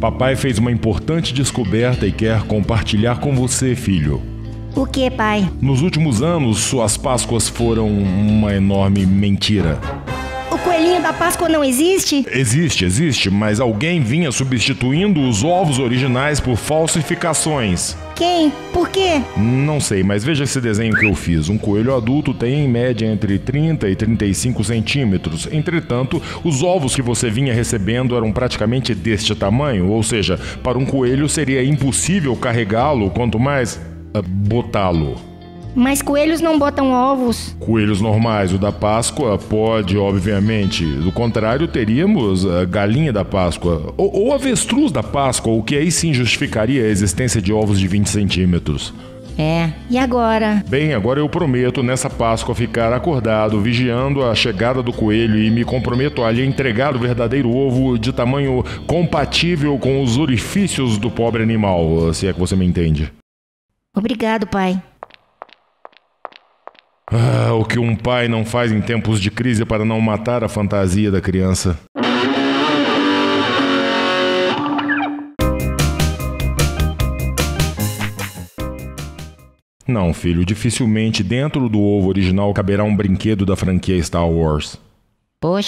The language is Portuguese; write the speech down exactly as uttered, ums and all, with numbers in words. Papai fez uma importante descoberta e quer compartilhar com você, filho. O que, pai? Nos últimos anos, suas Páscoas foram uma enorme mentira. O coelhinho da Páscoa não existe? Existe, existe, mas alguém vinha substituindo os ovos originais por falsificações. Quem? Por quê? Não sei, mas veja esse desenho que eu fiz. Um coelho adulto tem em média entre trinta e trinta e cinco centímetros. Entretanto, os ovos que você vinha recebendo eram praticamente deste tamanho, ou seja, para um coelho seria impossível carregá-lo, quanto mais uh, botá-lo. Mas coelhos não botam ovos. Coelhos normais, o da Páscoa, pode, obviamente. Do contrário, teríamos a galinha da Páscoa, ou, ou avestruz da Páscoa, o que aí sim justificaria a existência de ovos de vinte centímetros. É, e agora? Bem, agora eu prometo nessa Páscoa ficar acordado, vigiando a chegada do coelho e me comprometo a lhe entregar o verdadeiro ovo de tamanho compatível com os orifícios do pobre animal, se é que você me entende. Obrigado, pai. Ah, o que um pai não faz em tempos de crise para não matar a fantasia da criança. Não, filho, dificilmente dentro do ovo original caberá um brinquedo da franquia Star Wars. Poxa.